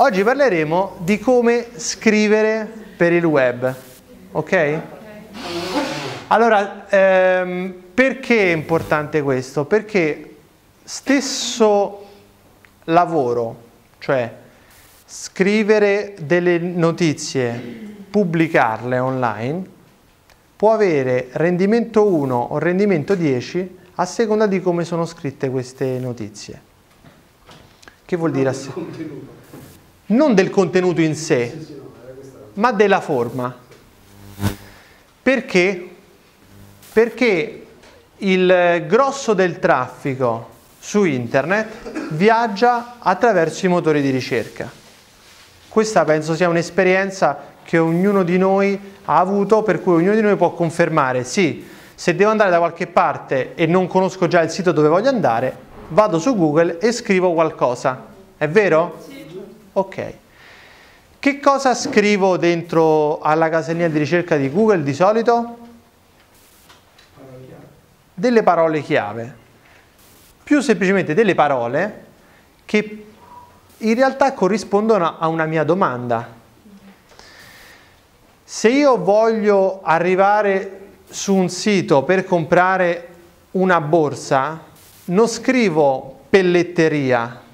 Oggi parleremo di come scrivere per il web, ok? Allora, perché è importante questo? Perché stesso lavoro, cioè scrivere delle notizie, pubblicarle online, può avere rendimento 1 o rendimento 10 a seconda di come sono scritte queste notizie. Che vuol dire? Non del contenuto in sé, ma della forma. Perché? Perché il grosso del traffico su internet viaggia attraverso i motori di ricerca. Questa penso sia un'esperienza che ognuno di noi ha avuto, per cui ognuno di noi può confermare: sì, se devo andare da qualche parte e non conosco già il sito dove voglio andare, vado su Google e scrivo qualcosa. È vero? Sì. Ok. Che cosa scrivo dentro alla casellina di ricerca di Google di solito? Delle parole chiave. Più semplicemente delle parole che in realtà corrispondono a una mia domanda. Se io voglio arrivare su un sito per comprare una borsa, non scrivo pelletteria,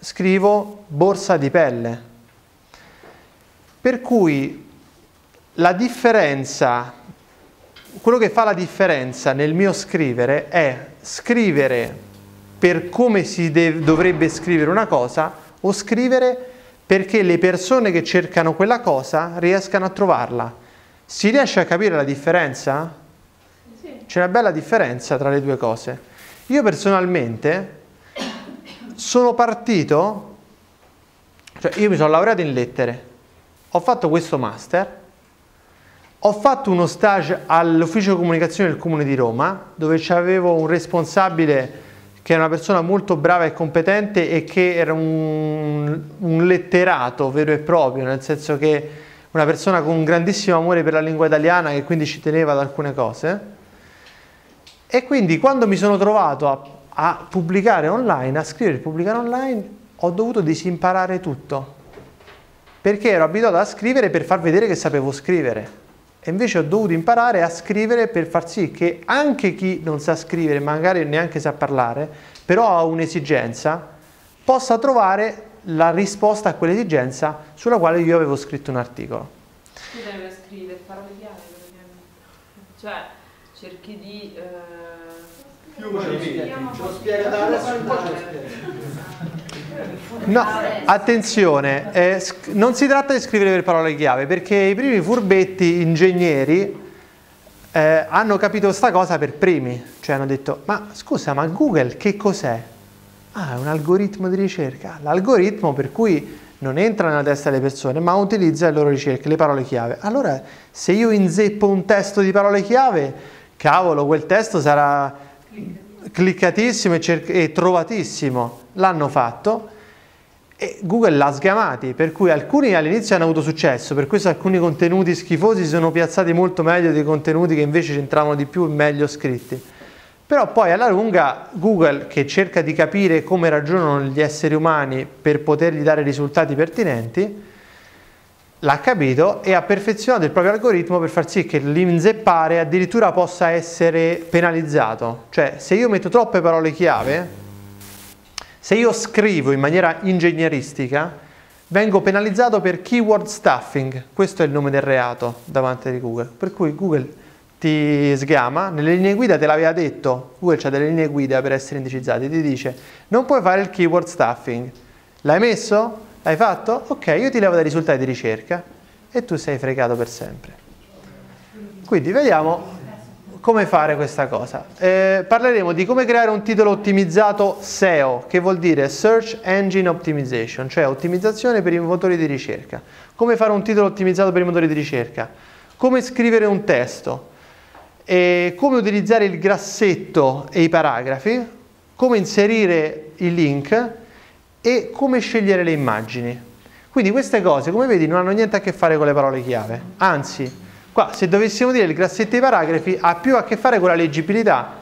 scrivo borsa di pelle. Per cui la differenza, quello che fa la differenza nel mio scrivere è scrivere per come si dovrebbe scrivere una cosa, o scrivere perché le persone che cercano quella cosa riescano a trovarla. Si riesce a capire la differenza? Sì. C'è una bella differenza tra le due cose. Io personalmente sono partito, cioè io mi sono laureato in lettere, ho fatto questo master, ho fatto uno stage all'ufficio comunicazione del Comune di Roma, dove avevo un responsabile che era una persona molto brava e competente e che era un letterato vero e proprio, nel senso che una persona con un grandissimo amore per la lingua italiana, che quindi ci teneva ad alcune cose. E quindi quando mi sono trovato a pubblicare online, a scrivere e pubblicare online, ho dovuto disimparare tutto, perché ero abituato a scrivere per far vedere che sapevo scrivere, e invece ho dovuto imparare a scrivere per far sì che anche chi non sa scrivere, magari neanche sa parlare, però ha un'esigenza, possa trovare la risposta a quell'esigenza sulla quale io avevo scritto un articolo. Chi deve scrivere? Parole chiave? Cioè, cerchi di... No, attenzione, non si tratta di scrivere per parole chiave, perché i primi furbetti ingegneri hanno capito questa cosa per primi, cioè hanno detto: ma scusa, ma Google che cos'è? Ah, è un algoritmo di ricerca, l'algoritmo per cui non entra nella testa delle persone ma utilizza le loro ricerche, le parole chiave. Allora se io inzeppo un testo di parole chiave, cavolo, quel testo sarà... cliccatissimo e trovatissimo. L'hanno fatto e Google l'ha sgamati, per cui alcuni all'inizio hanno avuto successo, per questo alcuni contenuti schifosi si sono piazzati molto meglio dei contenuti che invece c'entravano di più e meglio scritti. Però poi alla lunga Google, che cerca di capire come ragionano gli esseri umani per potergli dare risultati pertinenti, l'ha capito e ha perfezionato il proprio algoritmo per far sì che l'inzeppare addirittura possa essere penalizzato. Cioè, se io metto troppe parole chiave, se io scrivo in maniera ingegneristica, vengo penalizzato per keyword stuffing. Questo è il nome del reato davanti a Google. Per cui Google ti sgama, nelle linee guida te l'aveva detto, Google c'ha delle linee guida per essere indicizzati, ti dice: non puoi fare il keyword stuffing. L'hai messo? L'hai fatto? Ok, io ti levo dai risultati di ricerca e tu sei fregato per sempre. Quindi vediamo come fare questa cosa. Parleremo di come creare un titolo ottimizzato SEO, che vuol dire Search Engine Optimization, cioè ottimizzazione per i motori di ricerca. Come fare un titolo ottimizzato per i motori di ricerca, come scrivere un testo, come utilizzare il grassetto e i paragrafi, come inserire i link e come scegliere le immagini. Quindi queste cose, come vedi, non hanno niente a che fare con le parole chiave, anzi qua, se dovessimo dire il grassetto e i paragrafi, ha più a che fare con la leggibilità,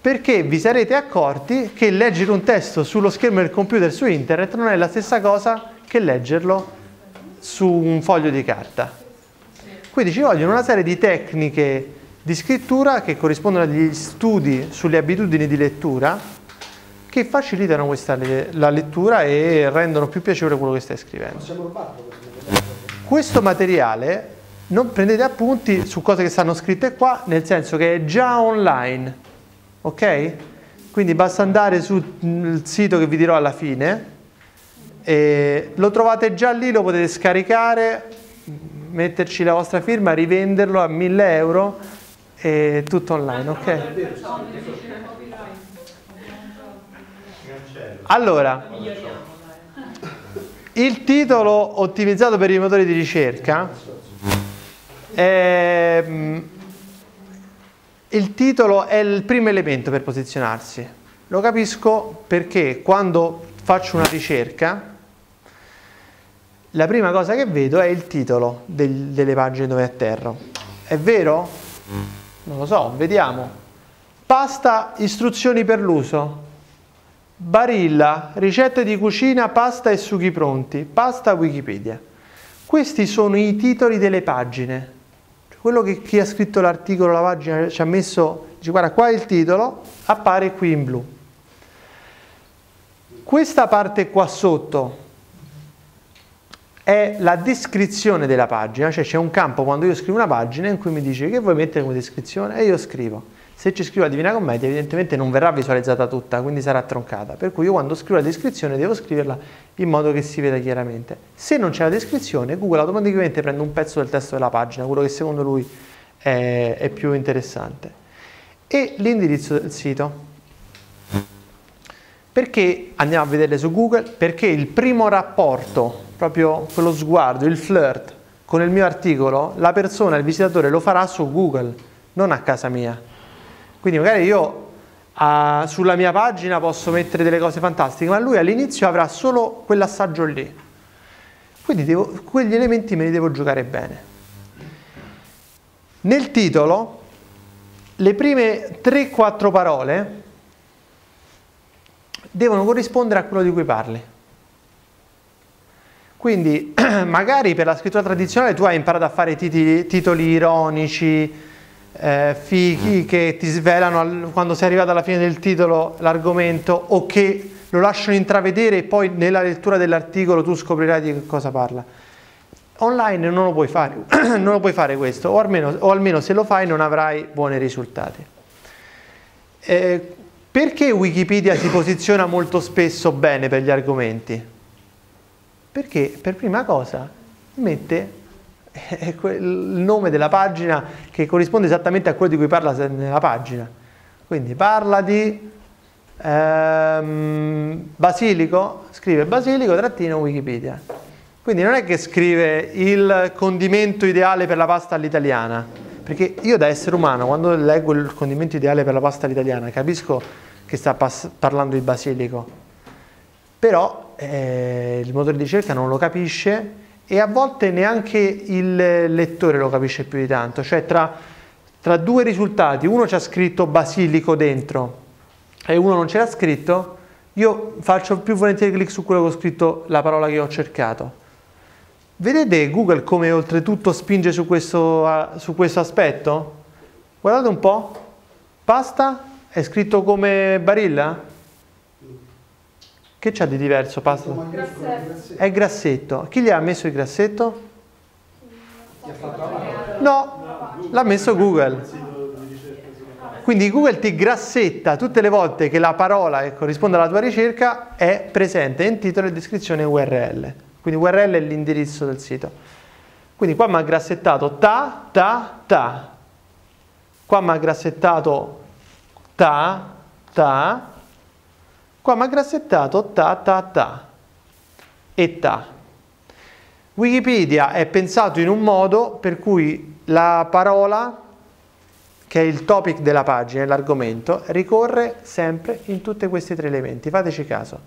perché vi sarete accorti che leggere un testo sullo schermo del computer su internet non è la stessa cosa che leggerlo su un foglio di carta. Quindi ci vogliono una serie di tecniche di scrittura che corrispondono agli studi sulle abitudini di lettura, che facilitano la lettura e rendono più piacevole quello che stai scrivendo. Questo materiale, non prendete appunti su cose che stanno scritte qua, nel senso che è già online, ok? Quindi basta andare sul sito che vi dirò alla fine, e lo trovate già lì, lo potete scaricare, metterci la vostra firma, rivenderlo a 1.000 euro, e tutto online, ok? Allora, il titolo ottimizzato per i motori di ricerca è, il titolo è il primo elemento per posizionarsi. Lo capisco perché quando faccio una ricerca la prima cosa che vedo è il titolo delle pagine dove atterro. È vero? Non lo so, vediamo. Pasta, istruzioni per l'uso. Barilla, ricette di cucina, pasta e sughi pronti. Pasta Wikipedia. Questi sono i titoli delle pagine. Quello che chi ha scritto l'articolo, la pagina, ci ha messo, dice guarda qua è il titolo, appare qui in blu. Questa parte qua sotto è la descrizione della pagina, cioè c'è un campo quando io scrivo una pagina in cui mi dice che vuoi mettere come descrizione e io scrivo. Se ci scrivo la Divina Commedia evidentemente non verrà visualizzata tutta, quindi sarà troncata, per cui io quando scrivo la descrizione devo scriverla in modo che si veda chiaramente. Se non c'è la descrizione, Google automaticamente prende un pezzo del testo della pagina, quello che secondo lui è più interessante, e l'indirizzo del sito. Perché andiamo a vederle su Google? Perché il primo rapporto, proprio quello sguardo, il flirt con il mio articolo, la persona, il visitatore lo farà su Google, non a casa mia. Quindi magari io sulla mia pagina posso mettere delle cose fantastiche, ma lui all'inizio avrà solo quell'assaggio lì. Quindi quegli elementi me li devo giocare bene. Nel titolo, le prime 3-4 parole devono corrispondere a quello di cui parli. Quindi magari per la scrittura tradizionale tu hai imparato a fare titoli ironici, fichi, che ti svelano quando sei arrivato alla fine del titolo l'argomento, o che lo lasciano intravedere e poi nella lettura dell'articolo tu scoprirai di che cosa parla. Online non lo puoi fare, non lo puoi fare questo, o almeno se lo fai non avrai buoni risultati. Perché Wikipedia si posiziona molto spesso bene per gli argomenti? Perché per prima cosa mette il nome della pagina che corrisponde esattamente a quello di cui parla nella pagina. Quindi parla di basilico, scrive basilico-wikipedia. Quindi non è che scrive il condimento ideale per la pasta all'italiana, perché io da essere umano quando leggo il condimento ideale per la pasta all'italiana capisco che sta parlando di basilico. Però il motore di ricerca non lo capisce, e a volte neanche il lettore lo capisce più di tanto, cioè tra due risultati, uno c'ha scritto basilico dentro e uno non ce l'ha scritto, io faccio più volentieri clic su quello che ho scritto, la parola che ho cercato. Vedete Google come oltretutto spinge su questo aspetto? Guardate un po', pasta è scritto come Barilla? Che c'ha di diverso? Pasta? Grassetto. È grassetto. Chi gli ha messo il grassetto? No, l'ha messo Google. Quindi Google ti grassetta tutte le volte che la parola che corrisponde alla tua ricerca è presente in titolo e descrizione URL. Quindi URL è l'indirizzo del sito. Quindi qua mi ha grassettato ta, ta, ta. Qua mi ha grassettato ta, ta. Qua mi ha grassettato ta ta ta e ta. Wikipedia è pensato in un modo per cui la parola, che è il topic della pagina, l'argomento, ricorre sempre in tutti questi tre elementi. Fateci caso.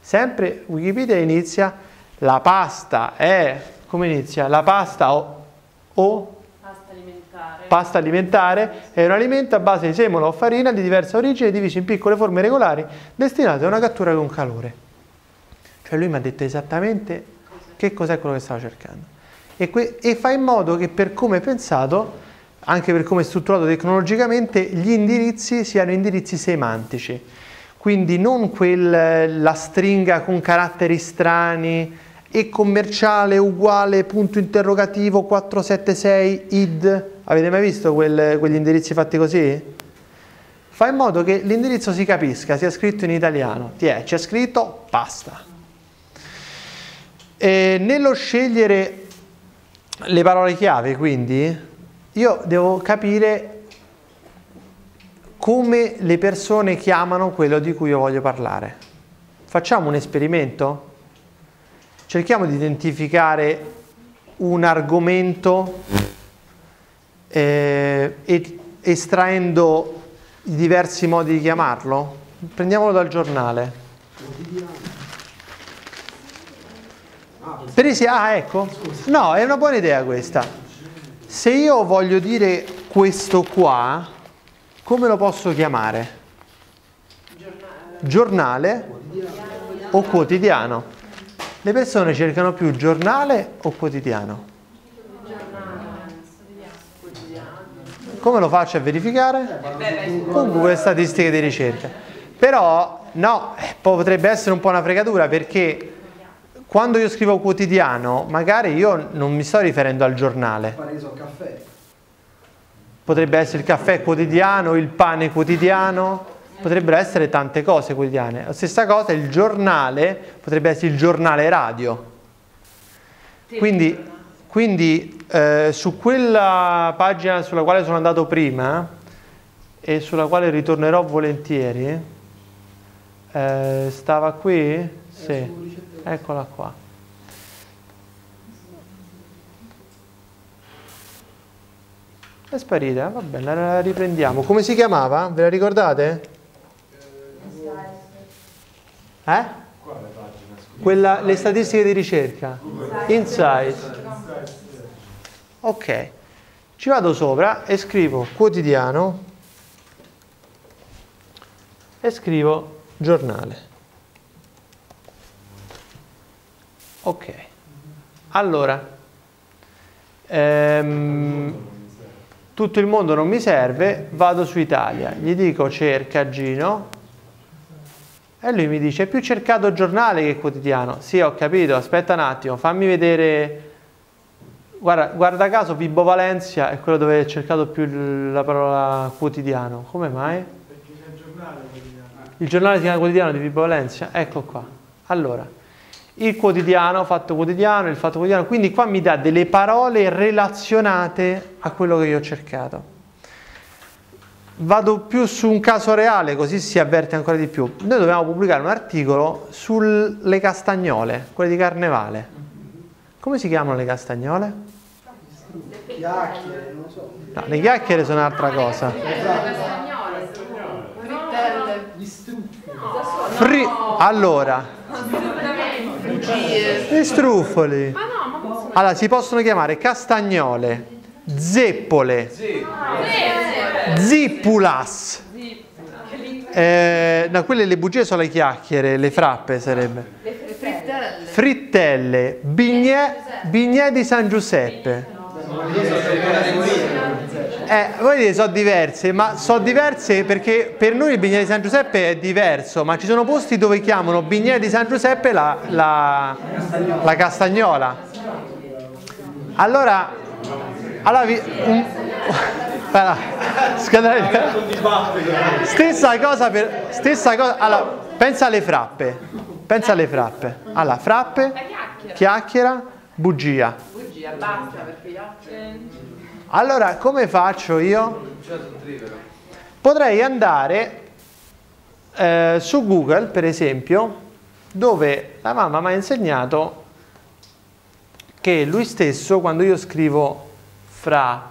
Sempre Wikipedia inizia, la pasta è, come inizia? La pasta o pasta alimentare è un alimento a base di semola o farina di diversa origine diviso in piccole forme regolari destinate a una cattura con calore. Cioè lui mi ha detto esattamente che cos'è quello che stavo cercando. E fa in modo che per come è pensato, anche per come è strutturato tecnologicamente, gli indirizzi siano indirizzi semantici. Quindi non la stringa con caratteri strani, e commerciale uguale punto interrogativo 476 id. Avete mai visto quegli indirizzi fatti così? Fa in modo che l'indirizzo si capisca, sia scritto in italiano. C'è scritto, basta. E nello scegliere le parole chiave, quindi, io devo capire come le persone chiamano quello di cui io voglio parlare. Facciamo un esperimento? Cerchiamo di identificare un argomento estraendo i diversi modi di chiamarlo. Prendiamolo dal giornale. Ecco. No, è una buona idea questa. Se io voglio dire questo qua, come lo posso chiamare? Giornale o quotidiano? Le persone cercano più giornale o quotidiano? Come lo faccio a verificare? Con Google Statistiche di Ricerca. Però, no, potrebbe essere un po' una fregatura, perché quando io scrivo quotidiano, magari io non mi sto riferendo al giornale. Potrebbe essere il caffè quotidiano, il pane quotidiano, potrebbero essere tante cose quotidiane. La stessa cosa, il giornale, potrebbe essere il giornale radio. Quindi su quella pagina sulla quale sono andato prima e sulla quale ritornerò volentieri, stava qui? Sì, eccola qua. È sparita, va bene, la riprendiamo. Come si chiamava? Ve la ricordate? Quale pagina? Le statistiche di ricerca. Insights. Ok, ci vado sopra e scrivo quotidiano e scrivo giornale. Ok, allora... tutto il mondo non mi serve, vado su Italia, gli dico cerca Gino e lui mi dice è più cercato giornale che quotidiano. Sì, ho capito, aspetta un attimo, fammi vedere, guarda caso Vibo Valencia è quello dove è cercato più la parola quotidiano. Come mai? Perché c'è il giornale quotidiano. Il giornale si chiama quotidiano di Vibo Valencia, ecco qua. Allora, il quotidiano, fatto quotidiano, il fatto quotidiano, quindi qua mi dà delle parole relazionate a quello che io ho cercato. Vado più su un caso reale, così si avverte ancora di più. Noi dobbiamo pubblicare un articolo sulle castagnole, quelle di Carnevale. Come si chiamano le castagnole? Chiacchiere, non so. No, le chiacchiere sono un'altra cosa. Allora... gli struffoli. Allora si possono chiamare castagnole, zeppole, zippulas. No, quelle le bugie sono le chiacchiere, le frappe sarebbe. Frittelle, bignè di San Giuseppe. Voi dite sono diverse, ma sono diverse perché per noi il bignè di San Giuseppe è diverso, ma ci sono posti dove chiamano bignè di San Giuseppe la castagnola. Allora stessa cosa, allora, pensa alle frappe, allora frappe, chiacchiera, bugia. Bugia, basta perché... Allora, come faccio io? Potrei andare su Google, per esempio, dove la mamma mi ha insegnato che lui stesso, quando io scrivo frappa,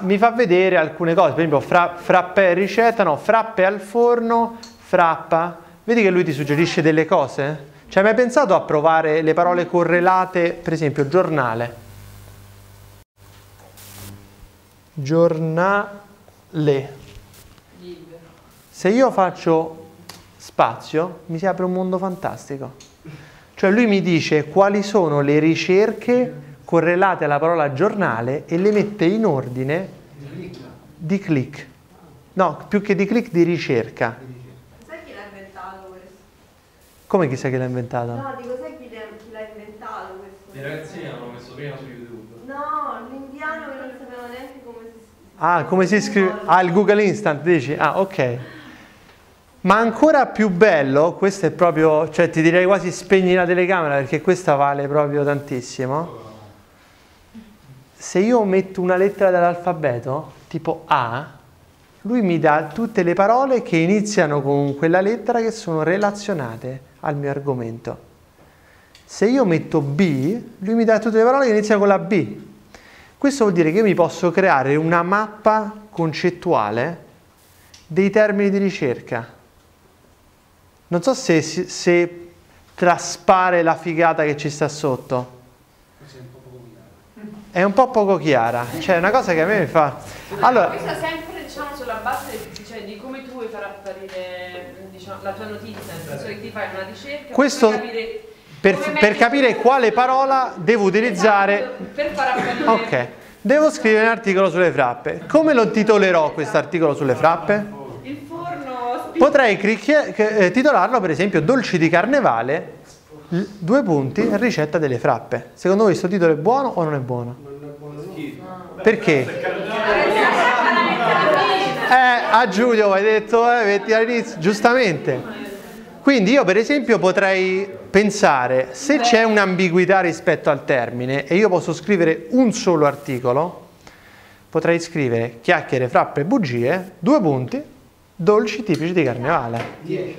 mi fa vedere alcune cose. Per esempio, frappè ricetta, no, frappè al forno, frappa. Vedi che lui ti suggerisce delle cose? Cioè, hai mai pensato a provare le parole correlate, per esempio, giornale? Giornale. Libro. se io faccio spazio, mi si apre un mondo fantastico. Cioè lui mi dice quali sono le ricerche correlate alla parola giornale e le mette in ordine di click. No, più che di click, di ricerca. Sai chi l'ha inventato questo? Come chi sa che l'ha inventato? No, dico, sai chi l'ha inventato questo? Le ragazzine l'hanno messo prima su YouTube. No, l'indiano che non sapeva neanche come si scrive. Ah, come si scrive? Ah, il Google Instant, dici? Ah, ok. Ma ancora più bello, questo è proprio, cioè ti direi quasi spegni la telecamera perché questa vale proprio tantissimo. Se io metto una lettera dell'alfabeto, tipo A, lui mi dà tutte le parole che iniziano con quella lettera che sono relazionate al mio argomento. Se io metto B, lui mi dà tutte le parole che iniziano con la B. Questo vuol dire che io mi posso creare una mappa concettuale dei termini di ricerca. Non so se traspare la figata che ci sta sotto. È un po' poco chiara, cioè è una cosa che a me mi fa... Allora, questa sempre, diciamo, sulla base di come tu vuoi far apparire, diciamo, la tua notizia, nel senso che ti fai una ricerca questo, per capire quale parola devo utilizzare... Per far apparire... Ok, devo scrivere un articolo sulle frappe. Come lo titolerò questo articolo sulle frappe? Il forno... Potrei titolarlo, per esempio, dolci di carnevale... 2 punti, ricetta delle frappe. Secondo voi questo titolo è buono o non è buono? Non è buono. Perché? A Giulio hai detto metti all'inizio, giustamente. Quindi io per esempio potrei pensare, se c'è un'ambiguità rispetto al termine e io posso scrivere un solo articolo, potrei scrivere chiacchiere, frappe e bugie, 2 punti, dolci tipici di carnevale. 10.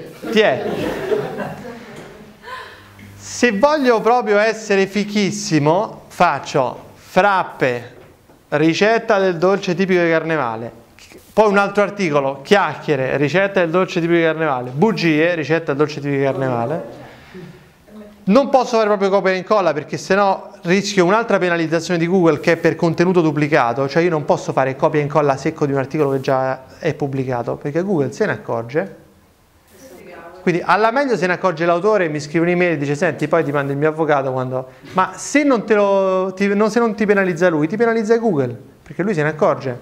Se voglio proprio essere fichissimo, faccio frappe, ricetta del dolce tipico di carnevale, poi un altro articolo, chiacchiere, ricetta del dolce tipico di carnevale, bugie, ricetta del dolce tipico di carnevale. Non posso fare proprio copia e incolla perché sennò rischio un'altra penalizzazione di Google che è per contenuto duplicato, cioè io non posso fare copia e incolla secco di un articolo che già è pubblicato, perché Google se ne accorge. Quindi alla meglio se ne accorge l'autore, mi scrive un'email e dice senti poi ti mando il mio avvocato quando... Ma se non, se non ti penalizza lui, ti penalizza Google, perché lui se ne accorge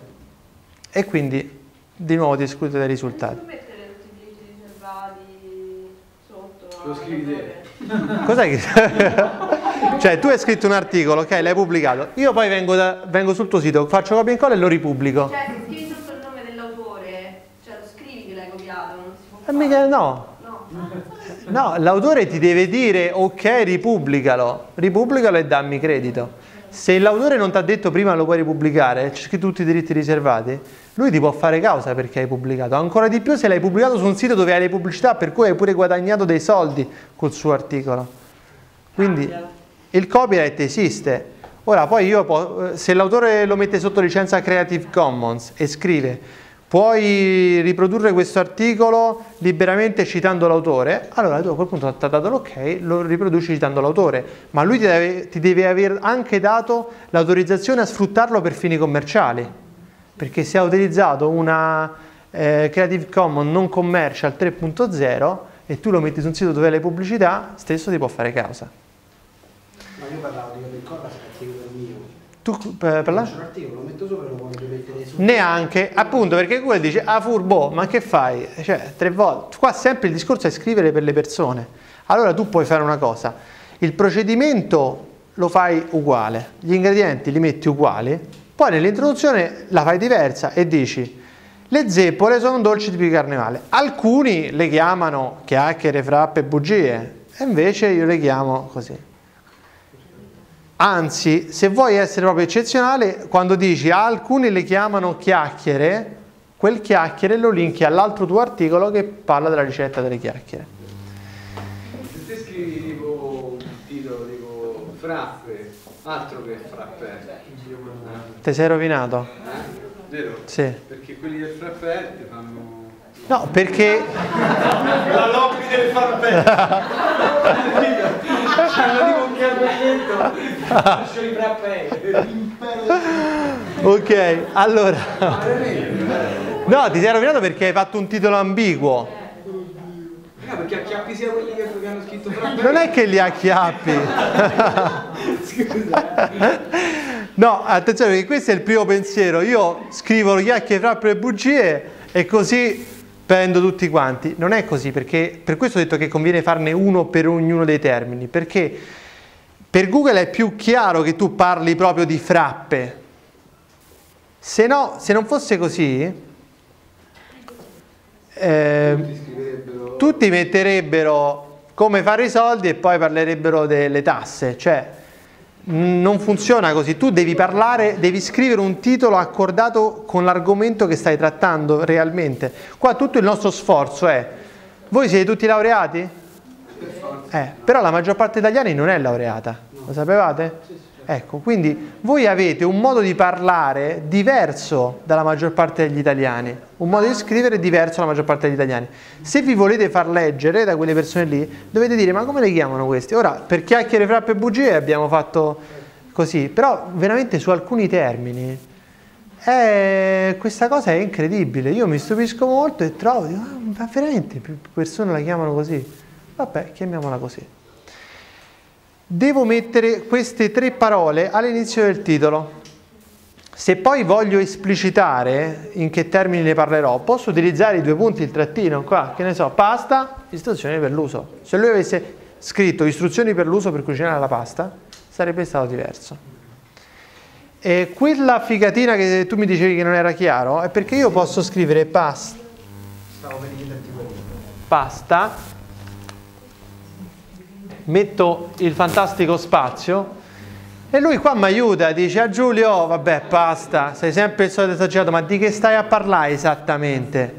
e quindi di nuovo ti esclude dai risultati. Cos'è che... Cioè tu hai scritto un articolo, ok, l'hai pubblicato, io poi vengo sul tuo sito, faccio copia e incolla e lo ripubblico. Cioè se scrivi sotto il nome dell'autore, cioè lo scrivi che l'hai copiato, non si può fare. Mica, no. No, l'autore ti deve dire ok, ripubblicalo e dammi credito. Se l'autore non ti ha detto prima lo puoi ripubblicare, c'è tutti i diritti riservati, lui ti può fare causa perché hai pubblicato. Ancora di più se l'hai pubblicato su un sito dove hai le pubblicità per cui hai pure guadagnato dei soldi col suo articolo. Quindi il copyright esiste. Ora poi se l'autore lo mette sotto licenza Creative Commons e scrive puoi riprodurre questo articolo liberamente citando l'autore, allora tu a quel punto ti ha dato l'ok, lo riproduci citando l'autore, ma lui ti deve aver anche dato l'autorizzazione a sfruttarlo per fini commerciali, perché se ha utilizzato una Creative Commons non commercial 3.0 e tu lo metti su un sito dove hai le pubblicità, stesso ti può fare causa. Ma io parlavo di qualcosa tu parlavi? Neanche, appunto, perché Google dice ah furbo, ma che fai? Cioè 3 volte, qua sempre il discorso è scrivere per le persone. Allora tu puoi fare una cosa, il procedimento lo fai uguale, gli ingredienti li metti uguali, poi nell'introduzione la fai diversa e dici le zeppole sono un dolce tipico di carnevale, alcuni le chiamano chiacchiere, frappe, bugie e invece io le chiamo così. Anzi, se vuoi essere proprio eccezionale, quando dici alcuni le chiamano chiacchiere, quel chiacchiere lo linki all'altro tuo articolo che parla della ricetta delle chiacchiere. Se te scrivi tipo un titolo tipo frappe, altro che frappè, te sei rovinato? Vero? Sì. Perché quelli del frappè ti fanno... No, perché... La lobby del frappè! Ok, allora No, ti sei rovinato perché hai fatto un titolo ambiguo. No, perché acchiappi sia quelli che hanno scritto Franco. Non è che li acchiappi. Scusa. No, attenzione, perché questo è il primo pensiero. Io scrivo chiacchiere, frappe e bugie e così prendo tutti quanti. Non è così, perché per questo ho detto che conviene farne uno per ognuno dei termini, perché per Google è più chiaro che tu parli proprio di frappe. Se no, se non fosse così, tutti metterebbero come fare i soldi e poi parlerebbero delle tasse, cioè non funziona così. Tu devi parlare, devi scrivere un titolo accordato con l'argomento che stai trattando realmente. Qua tutto il nostro sforzo è: voi siete tutti laureati? Però la maggior parte degli italiani non è laureata, lo sapevate? Ecco, quindi voi avete un modo di parlare diverso dalla maggior parte degli italiani, un modo di scrivere diverso dalla maggior parte degli italiani. Se vi volete far leggere da quelle persone lì, dovete dire: ma come le chiamano questi? Ora, per chiacchiere, frappe e bugie abbiamo fatto così, però veramente su alcuni termini questa cosa è incredibile. Io mi stupisco molto e trovo, ma veramente più persone la chiamano così? Vabbè, chiamiamola così. Devo mettere queste tre parole all'inizio del titolo. Se poi voglio esplicitare in che termini ne parlerò, posso utilizzare i due punti, il trattino qua, che ne so, pasta, istruzioni per l'uso. Se lui avesse scritto istruzioni per l'uso per cucinare la pasta, sarebbe stato diverso. E quella figatina che tu mi dicevi che non era chiaro è perché io posso scrivere pasta, metto il fantastico spazio e lui qua mi aiuta, dice: a Giulio, vabbè, pasta, sei sempre il solito esagerato, ma di che stai a parlare esattamente?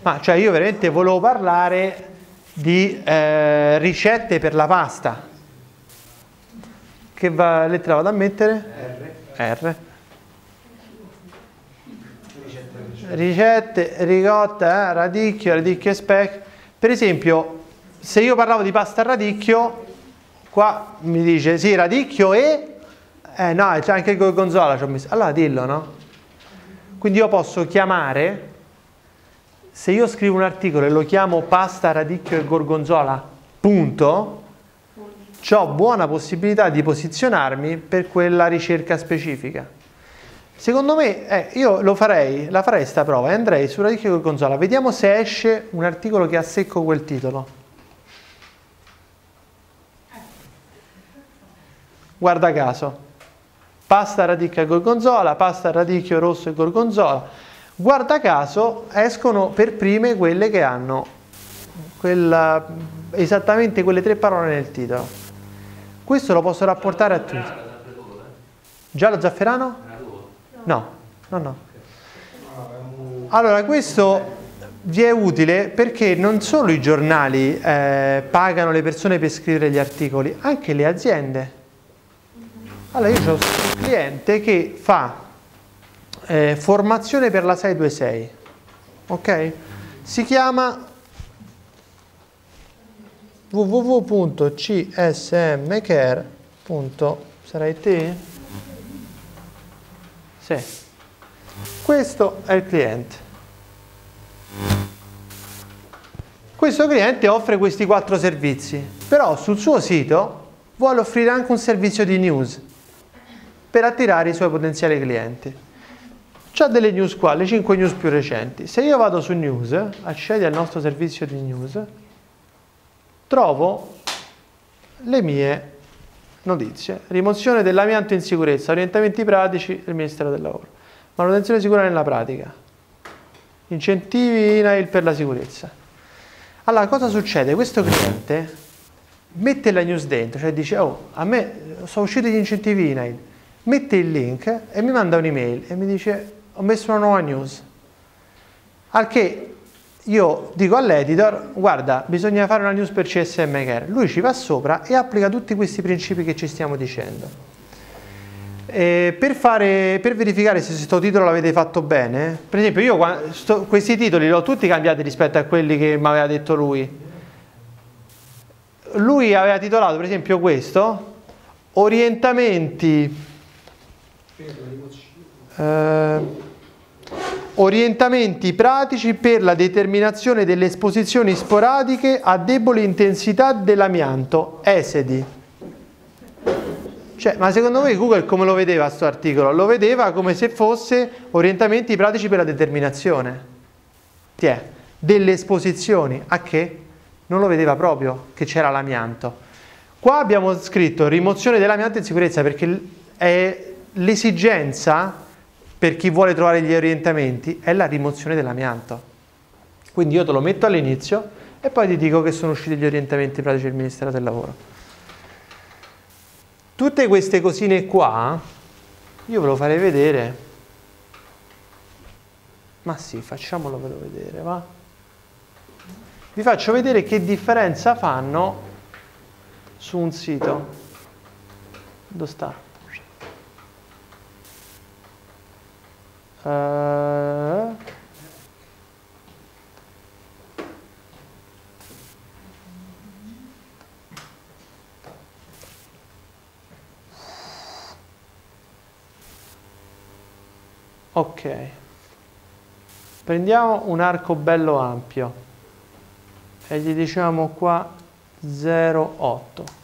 Ma cioè, io veramente volevo parlare di ricette per la pasta. Che lettera vado a mettere? R. Ricette, ricotta, radicchio, radicchio e speck. Per esempio, se io parlavo di pasta al radicchio, qua mi dice sì, radicchio e... no, c'è anche il gorgonzola, ci ho messo. Allora dillo, no? Quindi io posso chiamare, se io scrivo un articolo e lo chiamo pasta, radicchio e gorgonzola, punto, ho buona possibilità di posizionarmi per quella ricerca specifica. Secondo me, io la farei sta prova e andrei su radicchio e gorgonzola. Vediamo se esce un articolo che ha secco quel titolo. Guarda caso, pasta, radicchio e gorgonzola, pasta, radicchio rosso e gorgonzola. Guarda caso escono per prime quelle che hanno esattamente quelle tre parole nel titolo. Questo lo posso rapportare a tutti. Già lo zafferano? No, no, no. Allora, questo vi è utile perché non solo i giornali pagano le persone per scrivere gli articoli, anche le aziende. Allora, io ho un cliente che fa formazione per la 626, ok? Si chiama www.csmcare.it. Sì. Questo è il cliente. Questo cliente offre questi 4 servizi, però sul suo sito vuole offrire anche un servizio di news per attirare i suoi potenziali clienti. C'ha delle news qua, le 5 news più recenti. Se io vado su news, accedi al nostro servizio di news, trovo le mie notizie. Rimozione dell'amianto in sicurezza, orientamenti pratici del Ministero del Lavoro. Manutenzione sicura nella pratica. Incentivi INAIL per la sicurezza. Allora, cosa succede? Questo cliente mette la news dentro, cioè dice: oh, a me sono usciti gli incentivi INAIL. Mette il link e mi manda un'email e mi dice: ho messo una nuova news. Al che io dico all'editor: guarda, bisogna fare una news per CSM Care. Lui ci va sopra e applica tutti questi principi che ci stiamo dicendo. E per verificare se questo titolo l'avete fatto bene, per esempio io questi titoli li ho tutti cambiati rispetto a quelli che mi aveva detto lui. Lui aveva titolato, per esempio, questo: orientamenti orientamenti pratici per la determinazione delle esposizioni sporadiche a debole intensità dell'amianto, esedi. Cioè, ma secondo me Google come lo vedeva questo articolo? Lo vedeva come se fosse orientamenti pratici per la determinazione delle esposizioni, a che? Non lo vedeva proprio che c'era l'amianto. Qua abbiamo scritto rimozione dell'amianto in sicurezza, perché è l'esigenza per chi vuole trovare gli orientamenti è la rimozione dell'amianto. Quindi io te lo metto all'inizio e poi ti dico che sono usciti gli orientamenti pratici del Ministero del Lavoro. Tutte queste cosine qua, io ve lo farei vedere. Ma sì, facciamolo vedere, va? Vi faccio vedere che differenza fanno su un sito. Dove sta? Ok, prendiamo un arco bello ampio e gli diciamo qua 0,8.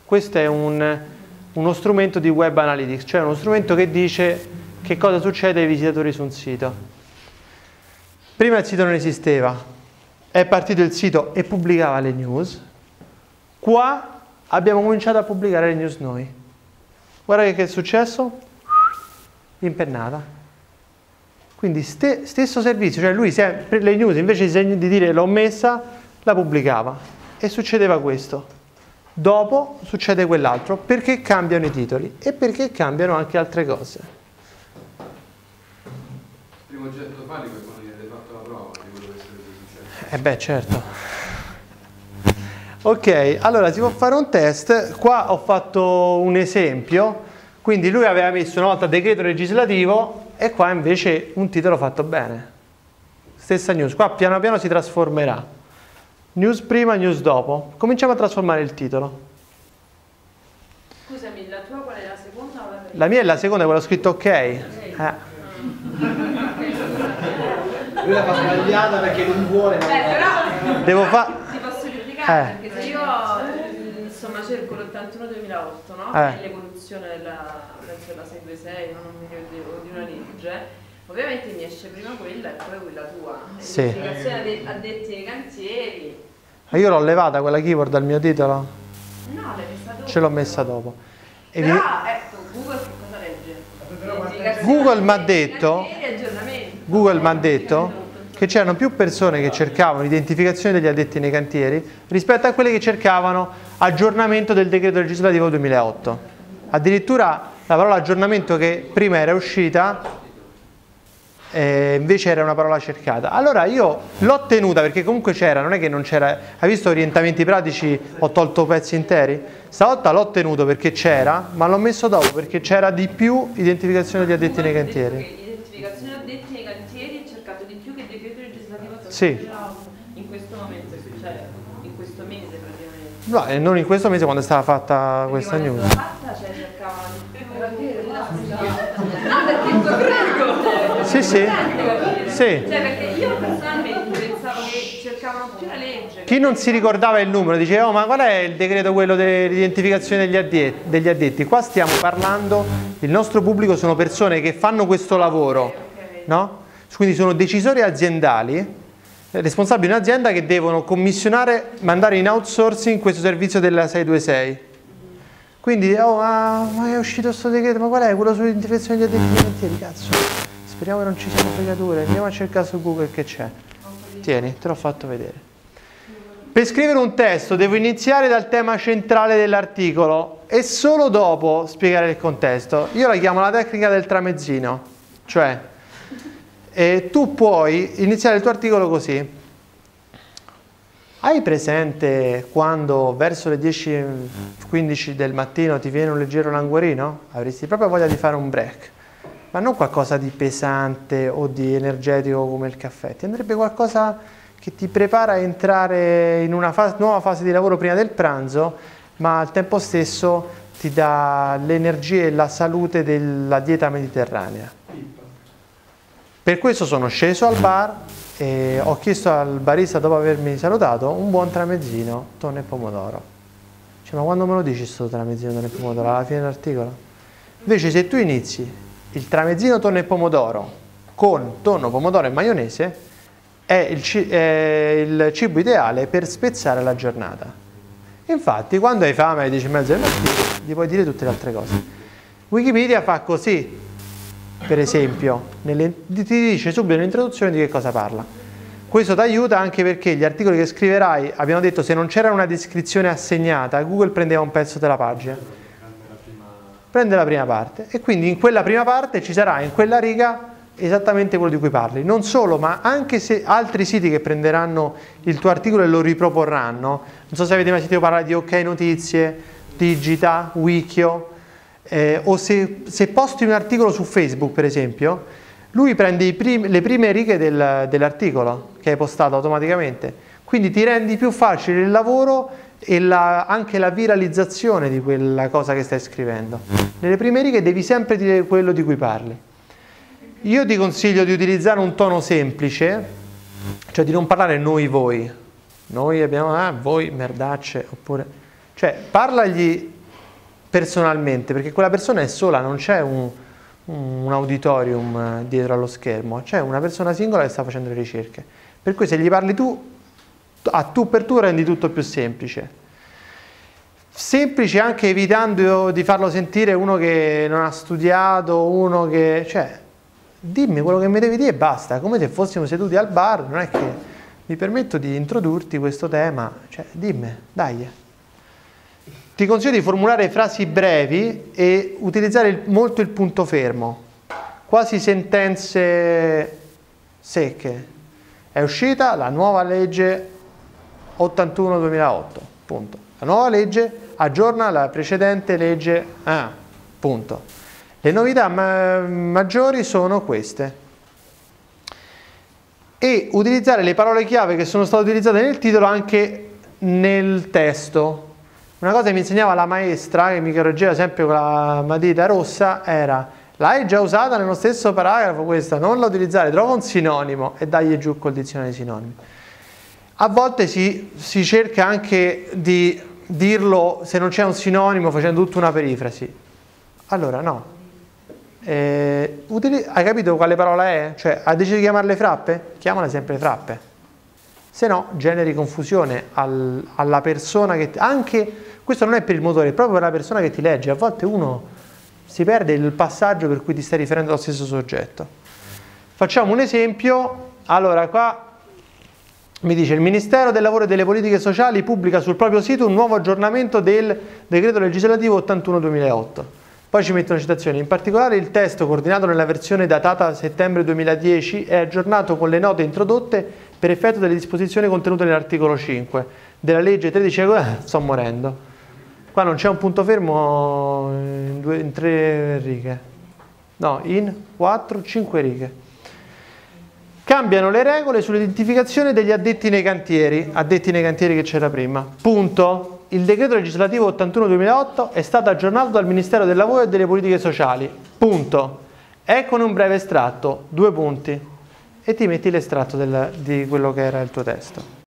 Questo è uno strumento di web analytics, cioè uno strumento che dice che cosa succede ai visitatori su un sito. Prima il sito non esisteva, è partito il sito e pubblicava le news. Qua abbiamo cominciato a pubblicare le news noi. Guarda che è successo? Impennata. Quindi stesso servizio, cioè lui sempre le news invece di dire l'ho messa, la pubblicava. E succedeva questo. Dopo succede quell'altro, perché cambiano i titoli e perché cambiano anche altre cose. Oggetto panico è quando gli avete fatto la prova di quello che sarebbe successo. Eh beh, certo. Ok, allora si può fare un test. Qua ho fatto un esempio, quindi lui aveva messo una volta decreto legislativo e qua invece un titolo fatto bene. Stessa news, qua piano piano si trasformerà. News prima, news dopo. Cominciamo a trasformare il titolo. Scusami, la tua qual è, la seconda o la prima? La mia è la seconda, quella ho scritto ok. Lui l'ha sbagliata perché non vuole. Però devo ti posso replicare, perché se io insomma cerco l'81-2008, no? Che è l'evoluzione della 626, non mi ricordo, di una legge, ovviamente mi esce prima quella e poi quella tua. Sì. L'applicazione addetti ai cantieri. Ma io l'ho levata quella keyword dal mio titolo? No, l'hai messa dopo. Ce l'ho messa dopo. Però ecco, Google che cosa legge? Google mi ha detto. Google mi ha detto che c'erano più persone che cercavano identificazione degli addetti nei cantieri rispetto a quelle che cercavano aggiornamento del decreto legislativo 2008. Addirittura la parola aggiornamento, che prima era uscita, invece era una parola cercata. Allora io l'ho tenuta perché comunque c'era, non è che non c'era. Hai visto orientamenti pratici, ho tolto pezzi interi? Stavolta l'ho tenuto perché c'era, ma l'ho messo dopo perché c'era di più identificazione degli addetti nei cantieri. Sì. In questo momento, cioè in questo mese praticamente. No, e non in questo mese quando è stata fatta questa news. Sì, sì. Sì. Cioè, perché io personalmente pensavo che cercavano più la legge. Chi non si ricordava il numero diceva: "Oh, ma qual è il decreto quello dell'identificazione degli addetti?" Qua stiamo parlando, il nostro pubblico sono persone che fanno questo lavoro, no? Quindi sono decisori aziendali, responsabili di un'azienda, che devono commissionare, mandare in outsourcing questo servizio della 626. Quindi, oh, ma è uscito questo decreto, ma qual è? Quello sull'identificazione degli addetti ai cantieri, cazzo. Speriamo che non ci siano fregature, andiamo a cercare su Google che c'è. Tieni, te l'ho fatto vedere. Per scrivere un testo devo iniziare dal tema centrale dell'articolo e solo dopo spiegare il contesto. Io la chiamo la tecnica del tramezzino, cioè... E tu puoi iniziare il tuo articolo così. Hai presente quando verso le 10:15 del mattino ti viene un leggero languorino? Avresti proprio voglia di fare un break, ma non qualcosa di pesante o di energetico come il caffè. Ti andrebbe qualcosa che ti prepara a entrare in una nuova fase di lavoro prima del pranzo, ma al tempo stesso ti dà l'energia e la salute della dieta mediterranea. Per questo sono sceso al bar e ho chiesto al barista, dopo avermi salutato, un buon tramezzino, tonno e pomodoro. Cioè, ma quando me lo dici sto tramezzino, tonno e pomodoro? Alla fine dell'articolo? Invece se tu inizi il tramezzino, tonno e pomodoro con tonno, pomodoro e maionese, è il cibo ideale per spezzare la giornata. Infatti quando hai fame alle 10:30 del mattino ti puoi dire tutte le altre cose. Wikipedia fa così, per esempio, ti dice subito nell'introduzione di che cosa parla. Questo ti aiuta anche perché gli articoli che scriverai, abbiamo detto, se non c'era una descrizione assegnata, Google prendeva un pezzo della pagina, prende la prima parte, e quindi in quella prima parte ci sarà in quella riga esattamente quello di cui parli. Non solo, ma anche se altri siti che prenderanno il tuo articolo e lo riproporranno, non so se avete mai sentito parlare di OK Notizie, Digita, Wikio, o se posti un articolo su Facebook per esempio, lui prende le prime righe dell'articolo che hai postato automaticamente, quindi ti rendi più facile il lavoro e anche la viralizzazione di quella cosa che stai scrivendo. Nelle prime righe devi sempre dire quello di cui parli. Io ti consiglio di utilizzare un tono semplice, cioè di non parlare noi, voi. Noi abbiamo, voi merdacce, oppure... Cioè, parlagli personalmente, perché quella persona è sola, non c'è un auditorium dietro allo schermo, c'è una persona singola che sta facendo le ricerche. Per cui se gli parli tu, a tu per tu rendi tutto più semplice. Semplice anche evitando di farlo sentire uno che non ha studiato, uno che... Cioè, dimmi quello che mi devi dire e basta, come se fossimo seduti al bar, non è che mi permetto di introdurti questo tema, cioè dimmi, dai. Ti consiglio di formulare frasi brevi e utilizzare molto il punto fermo, quasi sentenze secche. È uscita la nuova legge 81-2008, punto. La nuova legge aggiorna la precedente legge, punto. Le novità maggiori sono queste. E utilizzare le parole chiave che sono state utilizzate nel titolo anche nel testo. Una cosa che mi insegnava la maestra, che mi correggeva sempre con la matita rossa, era: l'hai già usata nello stesso paragrafo questa, non la utilizzare, trova un sinonimo e dagli giù col dizionario dei sinonimi. A volte si cerca anche di dirlo, se non c'è un sinonimo, facendo tutta una perifrasi. Allora no. Hai capito quale parola è? Cioè, hai deciso di chiamarle frappe? Chiamale sempre frappe, se no generi confusione alla persona che anche questo non è per il motore, è proprio per la persona che ti legge. A volte uno si perde il passaggio per cui ti stai riferendo allo stesso soggetto. Facciamo un esempio. Allora, qua mi dice: il Ministero del Lavoro e delle Politiche Sociali pubblica sul proprio sito un nuovo aggiornamento del decreto legislativo 81-2008. Poi ci mettono citazioni. In particolare il testo, coordinato nella versione datata settembre 2010, è aggiornato con le note introdotte per effetto delle disposizioni contenute nell'articolo 5 della legge 13. Sto morendo. Qua non c'è un punto fermo in 3 righe. No, in 4-5 righe. Cambiano le regole sull'identificazione degli addetti nei cantieri. Addetti nei cantieri che c'era prima. Punto. Il decreto legislativo 81-2008 è stato aggiornato dal Ministero del Lavoro e delle Politiche Sociali. Punto. Eccone un breve estratto, 2 punti, e ti metti l'estratto di quello che era il tuo testo.